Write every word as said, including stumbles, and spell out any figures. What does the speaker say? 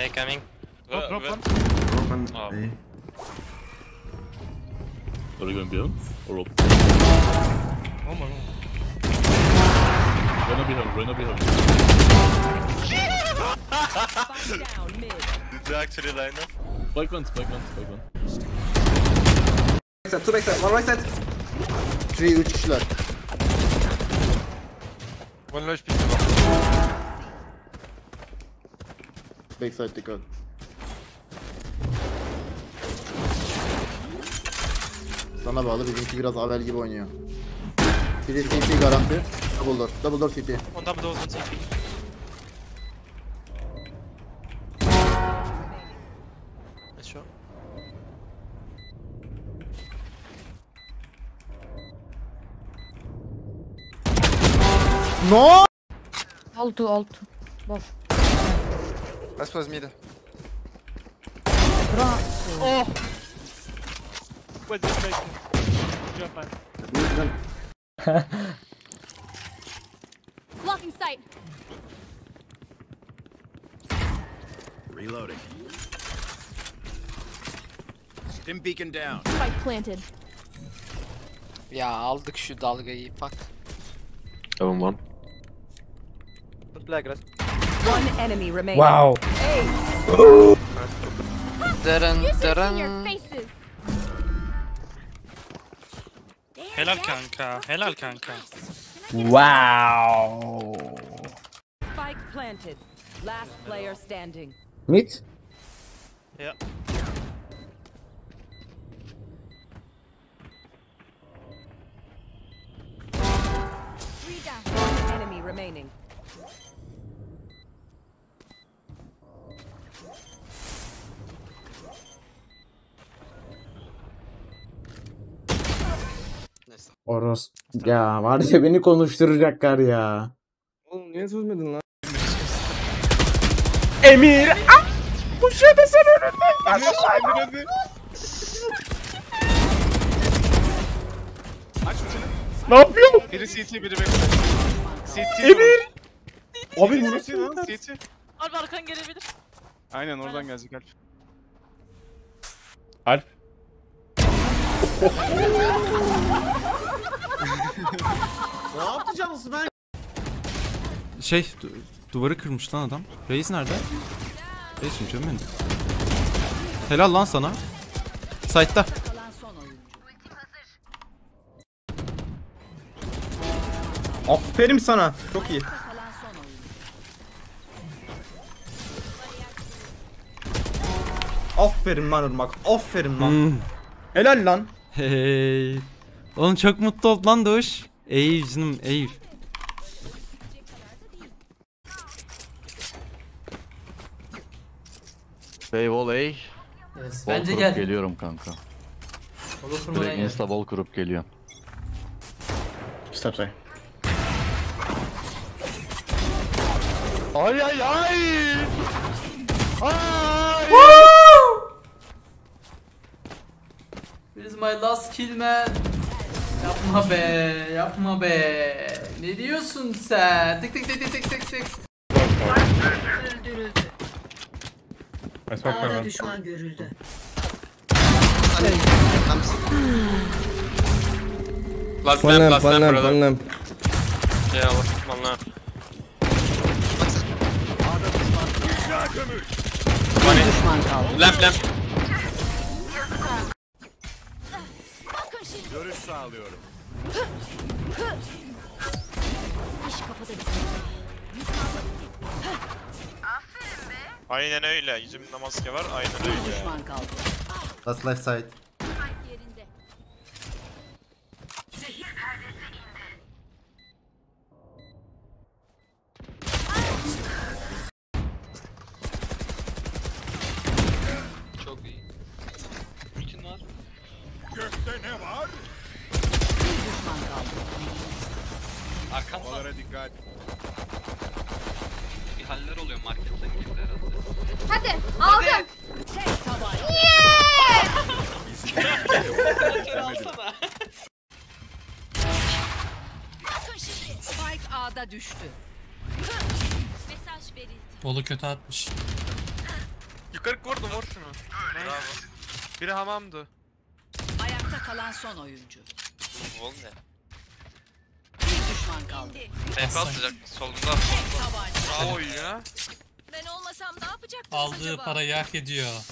Hey, coming. Oh, drop one. Drop one. Oh. Hey. Are you going beyond? Or up? Oh my god. Run up behind, run up behind. Shit! Down, mid. Did they actually line up? Spike one, spike one, spike one. Two backside, two backside, one right side. Three, üç kişiler. One large piece of one. Backside dikkat. Sana bağlı, bizimki biraz avel gibi oynuyor. Biri C T garanti. Double door, double door C T. On double door C T. Let's show. No! Altı, altı. Boş. Last was mid. Oh! What did you make? Jump on. Blocking sight. Reloading. Stim beacon down. Spike planted. Ya aldık şu dalgayı bak. Own one. One enemy remaining. Wow. Dırın dırın. Helal kanka, helal kanka. Wow. Spike planted. Last player standing. Mid? Yeah. Three down. One enemy remaining. Oros ya var ya beni konuşturacaklar ya. Oğlum niye sözmedin lan? Emir! Ah! Bu şey de sen önünden! Emir! Aç ucunu. Ne yapıyorsun? Biri C T, biri bekle. C T. Emir! Abi bunu C T lan, C T. Alp arkan gelebilir. Aynen oradan gelecek Alp. Alp. Ne yaptı canlısı ben? Şey du duvarı kırmış lan adam. Reis nerede? Reis'im canım benim. Helal lan sana. Site'da. Aferin sana. Çok iyi. Aferin lan Irmak. Aferin lan. Hmm. Helal lan. Hey. Oğlum çok mutlu oldu lan Doğuş. Eyv canım eyv. Bey vol ey. Yes, bence gel. Geliyorum kanka. Direkt insta bol kurup geliyorum. Stop say. Ay ay ay. Ay. This is my last kill man. Yapma be, yapma be. Ne diyorsun sen? Tık tık tık tık tık tık. Öldürüldü. Ağda düşman görüldü. Last lamp, last lamp, brother. One lamp. Yeah, one lamp. Lamp, lamp. Görüş sağlıyorum. İş kafada aferin be. Aynen öyle. Yüzümde maske var. Aynen öyle. Düşman kaldı. Last left side. Yerinde. Zehir perdesi indi. Çok iyi. Kim var? Gökte ne var? Arkamda olara dikkat. Bir haller oluyor marketten girdi herhalde. Hadi aldım. Tek taban. Yeee! Spike A'da düştü. Mesaj verildi. Bolu kötü atmış. Yukarı vurdum, vur şunu. Bravo. Biri hamamdı. Ayakta kalan son oyuncu. Oğlum ne? Bir düşman kaldı. F atacak solunda. Bravo ya. Ben olmasam ne yapacaktın acaba? Aldığı parayı hak ediyor.